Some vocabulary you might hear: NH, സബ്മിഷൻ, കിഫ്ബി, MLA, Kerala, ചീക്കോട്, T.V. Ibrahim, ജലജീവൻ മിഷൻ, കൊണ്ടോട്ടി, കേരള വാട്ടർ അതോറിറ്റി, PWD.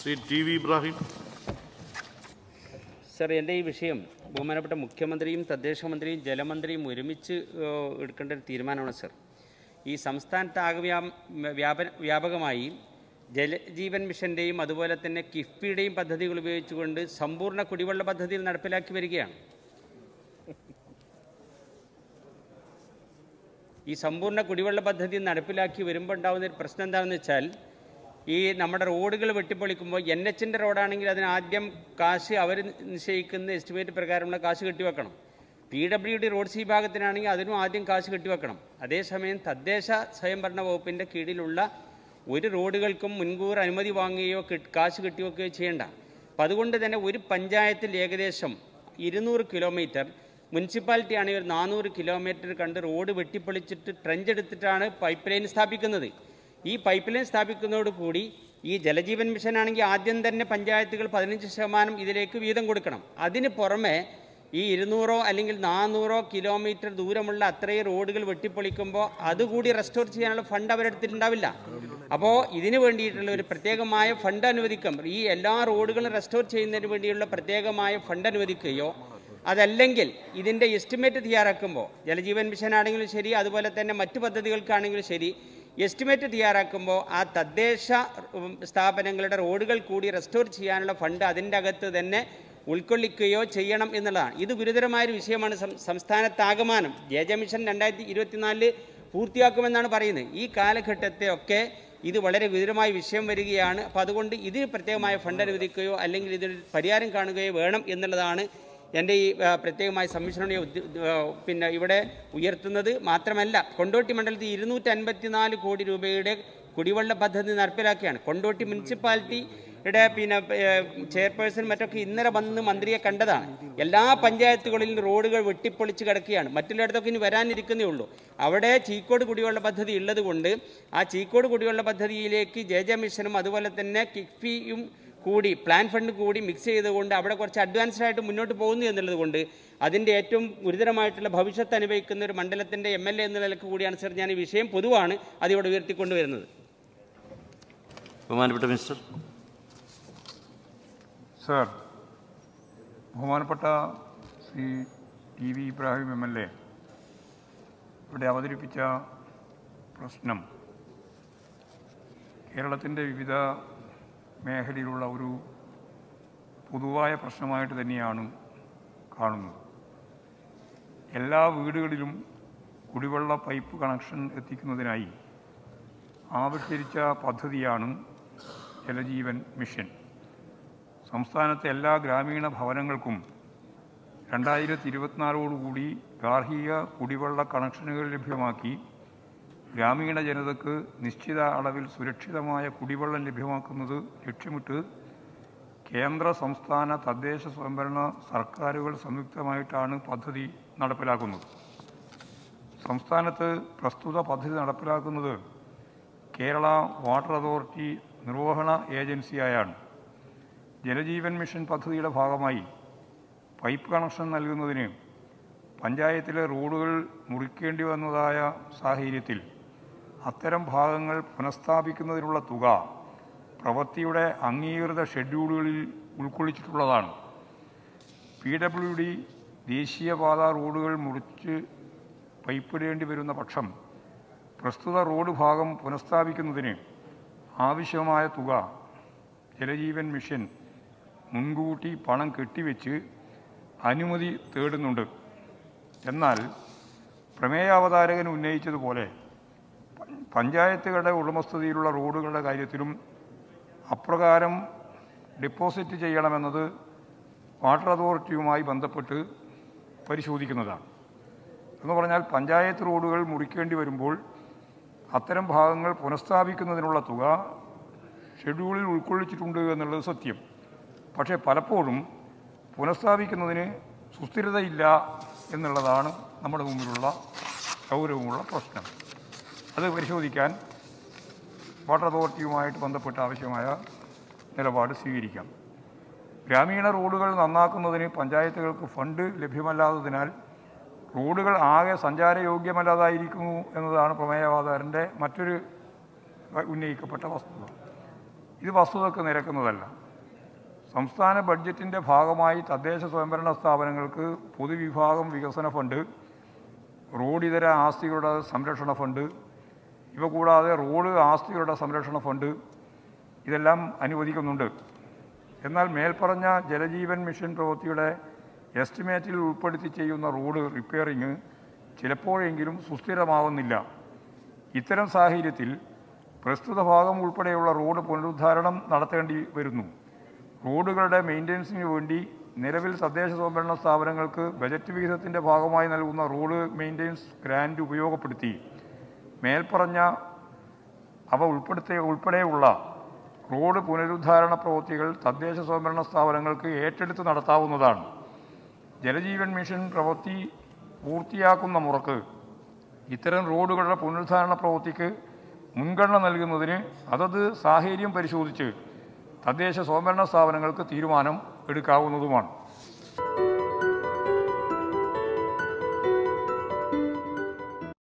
Sri T.V. Ibrahim. Sir, എൻ്റെ ഈ വിഷയം ബഹുമാനപ്പെട്ട മുഖ്യമന്ത്രിയും തദ്ദേശ മന്ത്രിയും ജലമന്ത്രിയും ഒരുമിച്ച് എടുക്കേണ്ട ഒരു തീരുമാനമാണ് സർ. ഈ സംസ്ഥാനത്താകെ വ്യാപകമായി ജലജീവൻ മിഷൻ്റെയും അതുപോലെ തന്നെ കിഫ്ബിയുടെയും പദ്ധതികൾ ഉപയോഗിച്ചുകൊണ്ട് സമ്പൂർണ്ണ കുടിവെള്ള പദ്ധതിയിൽ നടപ്പിലാക്കി വരികയാണ്. ഈ സമ്പൂർണ്ണ കുടിവെള്ള പദ്ധതി നടപ്പിലാക്കി വരുമ്പോൾ ഉണ്ടാകുന്ന ഒരു പ്രശ്നം എന്താണെന്ന് വെച്ചാൽ, ഈ നമ്മുടെ റോഡുകൾ വെട്ടിപ്പൊളിക്കുമ്പോൾ NH റോഡാണെങ്കിൽ അതിന് ആദ്യം കാശ് അവർ നിശ്ചയിക്കുന്ന എസ്റ്റിമേറ്റ് പ്രകാരമുള്ള കാശ് കെട്ടിവെക്കണം. PWD റോഡ്സ് വിഭാഗത്തിനാണെങ്കിൽ അതിനും ആദ്യം കാശ് കെട്ടിവെക്കണം. അതേസമയം തദ്ദേശ സ്വയംഭരണ വകുപ്പിൻ്റെ കീഴിലുള്ള ഒരു റോഡുകൾക്കും മുൻകൂർ അനുമതി വാങ്ങുകയോ കാശ് കെട്ടിവെക്കുകയോ ചെയ്യേണ്ട. അപ്പം അതുകൊണ്ട് തന്നെ ഒരു പഞ്ചായത്തിൽ ഏകദേശം 200 കിലോമീറ്റർ, മുനിസിപ്പാലിറ്റി ആണെങ്കിൽ 400 കിലോമീറ്റർ കണ്ട് റോഡ് വെട്ടിപ്പൊളിച്ചിട്ട് ട്രെഞ്ച് എടുത്തിട്ടാണ് പൈപ്പ് ലൈൻ സ്ഥാപിക്കുന്നത്. ഈ പൈപ്പ് ലൈൻ സ്ഥാപിക്കുന്നതോടുകൂടി ഈ ജലജീവൻ മിഷൻ ആണെങ്കിൽ ആദ്യം തന്നെ പഞ്ചായത്തുകൾ 15% ഇതിലേക്ക് വീതം കൊടുക്കണം. അതിന് പുറമെ ഈ 200 അല്ലെങ്കിൽ 400 കിലോമീറ്റർ ദൂരമുള്ള അത്രയും റോഡുകൾ വെട്ടിപ്പൊളിക്കുമ്പോൾ അതുകൂടി റെസ്റ്റോർ ചെയ്യാനുള്ള ഫണ്ട് അവരെടുത്തിട്ടുണ്ടാവില്ല. അപ്പോൾ ഇതിന് വേണ്ടിയിട്ടുള്ള ഒരു പ്രത്യേകമായ ഫണ്ട് അനുവദിക്കുക, ഈ എല്ലാ റോഡുകളും റെസ്റ്റോർ ചെയ്യുന്നതിന് വേണ്ടിയുള്ള പ്രത്യേകമായ ഫണ്ട് അനുവദിക്കുകയോ, അതല്ലെങ്കിൽ ഇതിൻ്റെ എസ്റ്റിമേറ്റ് തയ്യാറാക്കുമ്പോൾ ജലജീവൻ മിഷൻ ആണെങ്കിലും ശരി, അതുപോലെ തന്നെ മറ്റു പദ്ധതികൾക്കാണെങ്കിലും ശരി, എസ്റ്റിമേറ്റ് തയ്യാറാക്കുമ്പോൾ ആ തദ്ദേശ സ്ഥാപനങ്ങളുടെ റോഡുകൾ കൂടി റെസ്റ്റോർ ചെയ്യാനുള്ള ഫണ്ട് അതിൻ്റെ അകത്ത് തന്നെ ഉൾക്കൊള്ളിക്കുകയോ ചെയ്യണം എന്നുള്ളതാണ്. ഇത് ഗുരുതരമായൊരു വിഷയമാണ്. സംസ്ഥാനത്താകമാനം ജലജീവൻ മിഷൻ 2024 പൂർത്തിയാക്കുമെന്നാണ് പറയുന്നത്. ഈ കാലഘട്ടത്തെ ഒക്കെ ഇത് വളരെ ഗുരുതരമായ വിഷയം വരികയാണ്. അപ്പോൾ അതുകൊണ്ട് ഇത് പ്രത്യേകമായ ഫണ്ട് അനുവദിക്കുകയോ അല്ലെങ്കിൽ ഇതിന് പരിഹാരം കാണുകയോ വേണം എന്നുള്ളതാണ് എൻ്റെ ഈ പ്രത്യേകമായ സബ്മിഷൻ ഇവിടെ ഉയർത്തുന്നത്. മാത്രമല്ല, കൊണ്ടോട്ടി മണ്ഡലത്തിൽ 254 കോടി രൂപയുടെ കുടിവെള്ള പദ്ധതി നടപ്പിലാക്കുകയാണ്. കൊണ്ടോട്ടി മുനിസിപ്പാലിറ്റിയുടെ ചെയർപേഴ്സൺ മറ്റൊക്കെ ഇന്നലെ വന്ന് മന്ത്രിയെ കണ്ടതാണ്. എല്ലാ പഞ്ചായത്തുകളിലും റോഡുകൾ വെട്ടിപ്പൊളിച്ച് കിടക്കുകയാണ്. മറ്റുള്ളിടത്തൊക്കെ ഇനി വരാനിരിക്കുന്നേ ഉള്ളൂ. അവിടെ ചീക്കോട് കുടിവെള്ള പദ്ധതി ഉള്ളതുകൊണ്ട് ആ ചീക്കോട് കുടിവെള്ള പദ്ധതിയിലേക്ക് ജലജീവൻ മിഷനും അതുപോലെ തന്നെ കിഫ്ബിയും കൂടി പ്ലാൻ ഫണ്ട് കൂടി മിക്സ് ചെയ്തുകൊണ്ട് അവിടെ കുറച്ച് അഡ്വാൻസ്ഡായിട്ട് മുന്നോട്ട് പോകുന്നു എന്നുള്ളതുകൊണ്ട് അതിൻ്റെ ഏറ്റവും ഗുരുതരമായിട്ടുള്ള ഭവിഷ്യത്ത് അനുഭവിക്കുന്ന ഒരു മണ്ഡലത്തിൻ്റെ MLA എന്ന നിലക്ക് കൂടിയാണ് സർ ഞാൻ ഈ വിഷയം പൊതുവാണ് അതിവിടെ ഉയർത്തിക്കൊണ്ടുവരുന്നത്. ബഹുമാനപ്പെട്ട മിനിസ്റ്റർ. സർ, ബഹുമാനപ്പെട്ട ശ്രീ T.V. ഇബ്രാഹിം MLA ഇവിടെ അവതരിപ്പിച്ച പ്രശ്നം കേരളത്തിൻ്റെ വിവിധ മേഖലയിലുള്ള ഒരു പൊതുവായ പ്രശ്നമായിട്ട് തന്നെയാണ് കാണുന്നത്. എല്ലാ വീടുകളിലും കുടിവെള്ള പൈപ്പ് കണക്ഷൻ എത്തിക്കുന്നതിനായി ആവിഷ്കരിച്ച പദ്ധതിയാണ് ജലജീവൻ മിഷൻ. സംസ്ഥാനത്തെ എല്ലാ ഗ്രാമീണ ഭവനങ്ങൾക്കും 2024 ഗാർഹിക കുടിവെള്ള കണക്ഷനുകൾ ലഭ്യമാക്കി ഗ്രാമീണ ജനതയ്ക്ക് നിശ്ചിത അളവിൽ സുരക്ഷിതമായ കുടിവെള്ളം ലഭ്യമാക്കുന്നത് ലക്ഷ്യമിട്ട് കേന്ദ്ര സംസ്ഥാന തദ്ദേശ സ്വയംഭരണ സർക്കാരുകൾ സംയുക്തമായിട്ടാണ് പദ്ധതി നടപ്പിലാക്കുന്നത്. സംസ്ഥാനത്ത് പ്രസ്തുത പദ്ധതി നടപ്പിലാക്കുന്നത് കേരള വാട്ടർ അതോറിറ്റി നിർവഹണ ഏജൻസിയായാണ്. ജലജീവൻ മിഷൻ പദ്ധതിയുടെ ഭാഗമായി പൈപ്പ് കണക്ഷൻ നൽകുന്നതിന് പഞ്ചായത്തിലെ റോഡുകൾ മുറിക്കേണ്ടി വന്നതായ സാഹചര്യത്തിൽ അത്തരം ഭാഗങ്ങൾ പുനഃസ്ഥാപിക്കുന്നതിനുള്ള തുക പ്രവൃത്തിയുടെ അംഗീകൃത ഷെഡ്യൂളുകളിൽ ഉൾക്കൊള്ളിച്ചിട്ടുള്ളതാണ്. PWD ദേശീയപാത റോഡുകൾ മുറിച്ച് പൈപ്പിടേണ്ടി വരുന്ന പക്ഷം പ്രസ്തുത റോഡ് ഭാഗം പുനഃസ്ഥാപിക്കുന്നതിന് ആവശ്യമായ തുക ജലജീവൻ മിഷൻ മുൻകൂട്ടി പണം കെട്ടിവെച്ച് അനുമതി തേടുന്നുണ്ട്. എന്നാൽ പ്രമേയാവതാരകൻ ഉന്നയിച്ചതുപോലെ പഞ്ചായത്തുകളുടെ ഉടമസ്ഥതയിലുള്ള റോഡുകളുടെ കാര്യത്തിലും അപ്രകാരം ഡിപ്പോസിറ്റ് ചെയ്യണമെന്നത് വാട്ടർ അതോറിറ്റിയുമായി ബന്ധപ്പെട്ട് പരിശോധിക്കുന്നതാണ്. എന്ന് പറഞ്ഞാൽ പഞ്ചായത്ത് റോഡുകൾ മുറിക്കേണ്ടി വരുമ്പോൾ അത്തരം ഭാഗങ്ങൾ പുനഃസ്ഥാപിക്കുന്നതിനുള്ള തുക ഷെഡ്യൂളിൽ ഉൾക്കൊള്ളിച്ചിട്ടുണ്ട് എന്നുള്ളത് സത്യം. പക്ഷേ പലപ്പോഴും പുനഃസ്ഥാപിക്കുന്നതിന് സുസ്ഥിരതയില്ല എന്നുള്ളതാണ് നമ്മുടെ മുമ്പിലുള്ള ഗൗരവമുള്ള പ്രശ്നം. അത് പരിശോധിക്കാൻ വാട്ടർ അതോറിറ്റിയുമായിട്ട് ബന്ധപ്പെട്ട് ആവശ്യമായ നിലപാട് സ്വീകരിക്കാം. ഗ്രാമീണ റോഡുകൾ നന്നാക്കുന്നതിന് പഞ്ചായത്തുകൾക്ക് ഫണ്ട് ലഭ്യമല്ലാത്തതിനാൽ റോഡുകൾ ആകെ സഞ്ചാരയോഗ്യമല്ലാതായിരിക്കുന്നു എന്നതാണ് പ്രമേയവാദകൻ്റെ മറ്റൊരു ഉന്നയിക്കപ്പെട്ട വസ്തുത. ഇത് വസ്തുതയ്ക്ക് നിരക്കുന്നതല്ല. സംസ്ഥാന ബഡ്ജറ്റിൻ്റെ ഭാഗമായി തദ്ദേശ സ്വയംഭരണ സ്ഥാപനങ്ങൾക്ക് പൊതുവിഭാഗം വികസന ഫണ്ട്, റോഡിതര ആസ്തികളുടെ സംരക്ഷണ ഫണ്ട്, ഇവ കൂടാതെ റോഡ് ആസ്തികളുടെ സംരക്ഷണ ഫണ്ട് ഇതെല്ലാം അനുവദിക്കുന്നുണ്ട്. എന്നാൽ മേൽപ്പറഞ്ഞ ജലജീവൻ മിഷൻ പ്രവൃത്തിയുടെ എസ്റ്റിമേറ്റിൽ ഉൾപ്പെടുത്തി ചെയ്യുന്ന റോഡ് റിപ്പയറിങ് ചിലപ്പോഴെങ്കിലും സുസ്ഥിരമാവുന്നില്ല. ഇത്തരം സാഹചര്യത്തിൽ പ്രസ്തുത ഭാഗം ഉൾപ്പെടെയുള്ള റോഡ് പുനരുദ്ധാരണം നടത്തേണ്ടി വരുന്നു. റോഡുകളുടെ മെയിൻ്റനൻസിന് വേണ്ടി നിലവിൽ തദ്ദേശ സ്വയംഭരണ സ്ഥാപനങ്ങൾക്ക് ബജറ്റ് വിഹിതത്തിൻ്റെ ഭാഗമായി നൽകുന്ന റോഡ് മെയിൻ്റനൻസ് ഗ്രാൻഡ് ഉപയോഗപ്പെടുത്തി മേൽപ്പറഞ്ഞ അവ ഉൾപ്പെടെയുള്ള റോഡ് പുനരുദ്ധാരണ പ്രവൃത്തികൾ തദ്ദേശ സ്വയംഭരണ സ്ഥാപനങ്ങൾക്ക് ഏറ്റെടുത്ത് നടത്താവുന്നതാണ്. ജലജീവൻ മിഷൻ പ്രവൃത്തി പൂർത്തിയാക്കുന്ന മുറക്ക് ഇത്തരം റോഡുകളുടെ പുനരുദ്ധാരണ പ്രവൃത്തിക്ക് മുൻഗണന നൽകുന്നതിന് അതത് സാഹചര്യം പരിശോധിച്ച് തദ്ദേശ സ്വയംഭരണ സ്ഥാപനങ്ങൾക്ക് തീരുമാനം എടുക്കാവുന്നതുമാണ്.